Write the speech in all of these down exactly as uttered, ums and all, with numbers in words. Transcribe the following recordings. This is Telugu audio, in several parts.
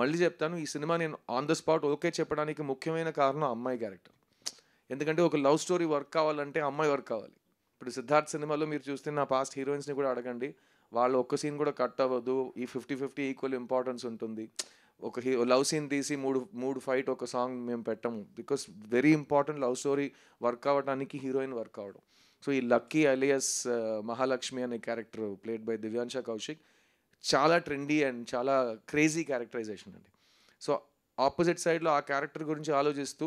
మళ్ళీ చెప్తాను, ఈ సినిమా నేను ఆన్ ద స్పాట్ ఓకే చెప్పడానికి ముఖ్యమైన కారణం అమ్మాయి క్యారెక్టర్. ఎందుకంటే ఒక లవ్ స్టోరీ వర్క్ కావాలంటే అమ్మాయి వర్క్ కావాలి. ఇప్పుడు సిద్ధార్థ సినిమాలో మీరు చూస్తే నా పాస్ట్ హీరోయిన్స్ని కూడా అడగండి, వాళ్ళు ఒక్క సీన్ కూడా కట్ అవ్వదు, ఈ ఫిఫ్టీ ఫిఫ్టీ ఈక్వల్ ఇంపార్టెన్స్ ఉంటుంది. ఒక హీ లవ్ సీన్ తీసి మూడు మూడు ఫైట్ ఒక సాంగ్ మేము పెట్టము, because very important love story work అవ్వడానికి హీరోయిన్ వర్క్ అవ్వడం. సో ఈ లక్కీ అలియస్ మహాలక్ష్మి అనే character played by Divyansha Kaushik చాలా ట్రెండీ అండ్ చాలా క్రేజీ క్యారెక్టరైజేషన్ అండి. సో ఆపోజిట్ సైడ్లో ఆ క్యారెక్టర్ గురించి ఆలోచిస్తూ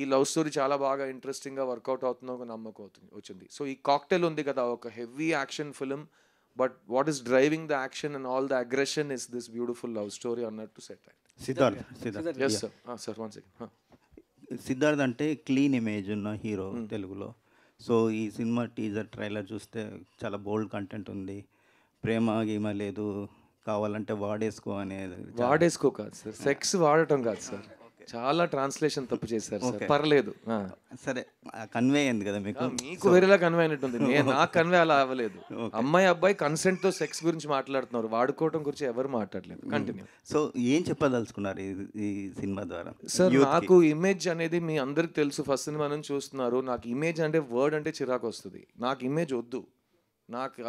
ఈ లవ్ స్టోరీ చాలా బాగా ఇంట్రెస్టింగ్గా వర్కౌట్ అవుతుందో ఒక నమ్మకం అవుతుంది వచ్చింది. సో ఈ కాక్టైల్ ఉంది కదా, ఒక heavy action film, but what is driving the action and all the aggression is this beautiful love story అన్నట్టు సెట్ అయింది. Siddharth Siddharth yes sir sir one second. Siddharth అంటే క్లీన్ ఇమేజ్ ఉన్న హీరో తెలుగులో. సో ఈ సినిమా టీజర్ ట్రైలర్ చూస్తే చాలా బోల్డ్ కంటెంట్ ఉంది, ప్రేమ గీమ లేదు, కావాలంటే వాడేసుకో అనేది. వాడేసుకో కాదు సార్, సెక్స్ వాడటం కాదు సార్, చాలా ట్రాన్స్లేషన్ తప్పు చేశారు సార్. పర్లేదు సరే, కన్వే అయింది కదా మీకు, మీకు వేరేలా కన్వే అయినట్టుంది, నాకు కన్వే అలా అవ్వలేదు. అమ్మాయి అబ్బాయి కన్సెంట్ తో సెక్స్ గురించి మాట్లాడుతున్నారు, వాడుకోవటం గురించి ఎవరు మాట్లాడలేదు. కంటిన్యూ. సో ఏం చెప్పదలుచుకున్నారు ఈ సినిమా ద్వారా? సార్ నాకు ఇమేజ్ అనేది మీ అందరికి తెలుసు, ఫస్ట్ సినిమా నుంచి చూస్తున్నారు. నాకు ఇమేజ్ అంటే వర్డ్ అంటే చిరాకు వస్తుంది, నాకు ఇమేజ్ వద్దు. నాకు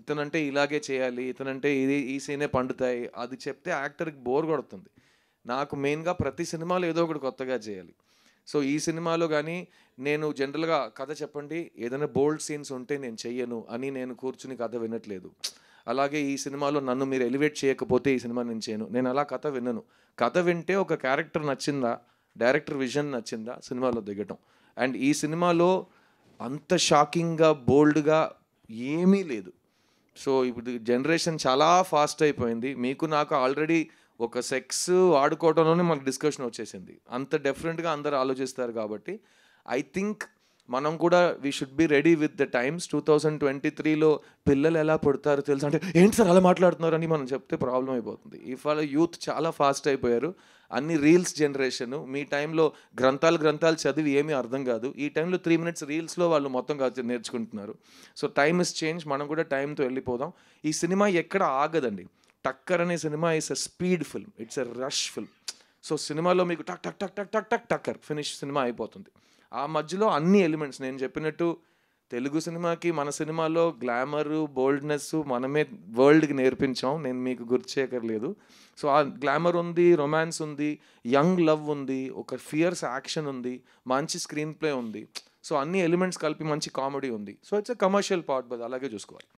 ఇతనంటే ఇలాగే చేయాలి, ఇతనంటే ఇది ఈ సీనే పండుతాయి, అది చెప్తే యాక్టర్కి బోర్ కొడుతుంది. నాకు మెయిన్గా ప్రతి సినిమాలో ఏదో ఒకటి కొత్తగా చేయాలి. సో ఈ సినిమాలో కానీ నేను జనరల్గా కథ చెప్పండి, ఏదైనా బోల్డ్ సీన్స్ ఉంటే నేను చెయ్యను అని నేను కూర్చుని కథ వినట్లేదు. అలాగే ఈ సినిమాలో నన్ను మీరు ఎలివేట్ చేయకపోతే ఈ సినిమా నేను చేయను, నేను అలా కథ వినను. కథ వింటే ఒక క్యారెక్టర్ నచ్చిందా, డైరెక్టర్ విజన్ నచ్చిందా, సినిమాలో దిగటం. అండ్ ఈ సినిమాలో అంత షాకింగ్గా బోల్డ్గా ఏమీ లేదు. సో ఇప్పుడు జనరేషన్ చాలా ఫాస్ట్ అయిపోయింది, మీకు నాకు ఆల్రెడీ ఒక సెక్స్ వాడుకోవడంలోనే మనకు డిస్కషన్ వచ్చేసింది, అంత డిఫరెంట్గా అందరు ఆలోచిస్తారు. కాబట్టి ఐ థింక్ మనం కూడా we should be ready with the times. Two thousand twenty త్రీలో పిల్లలు ఎలా పుడతారో తెలుసు అంటే ఏంటి సార్ అలా మాట్లాడుతున్నారు అని మనం చెప్తే ప్రాబ్లం అయిపోతుంది. ఇవాళ యూత్ చాలా ఫాస్ట్ అయిపోయారు, అన్ని రీల్స్ జనరేషను. మీ టైంలో గ్రంథాలు గ్రంథాలు చదివి ఏమీ అర్థం కాదు, ఈ టైంలో త్రీ మినిట్స్ రీల్స్లో వాళ్ళు మొత్తం నేర్చుకుంటున్నారు. సో టైమ్ ఇస్ చేంజ్, మనం కూడా టైంతో వెళ్ళిపోదాం. ఈ సినిమా ఎక్కడ ఆగదండి. టక్కర్ అనే cinema is a speed film, it's a rush film. So సినిమాలో మీకు టక్ టక్ టక్ టక్ టక్ టక్ టక్కర్ ఫినిష్ సినిమా అయిపోతుంది. ఆ మధ్యలో అన్ని ఎలిమెంట్స్ నేను చెప్పినట్టు తెలుగు సినిమాకి మన సినిమాలో గ్లామరు బోల్డ్నెస్ మనమే వరల్డ్కి నేర్పించాం, నేను మీకు గుర్తు చేయకర్లేదు. సో ఆ గ్లామర్ ఉంది, రొమాన్స్ ఉంది, యంగ్ లవ్ ఉంది, ఒక ఫియర్స్ యాక్షన్ ఉంది, మంచి స్క్రీన్ ప్లే ఉంది. సో అన్ని ఎలిమెంట్స్ కలిపి మంచి కామెడీ ఉంది. So it's a commercial part, but అలాగే చూసుకోవాలి.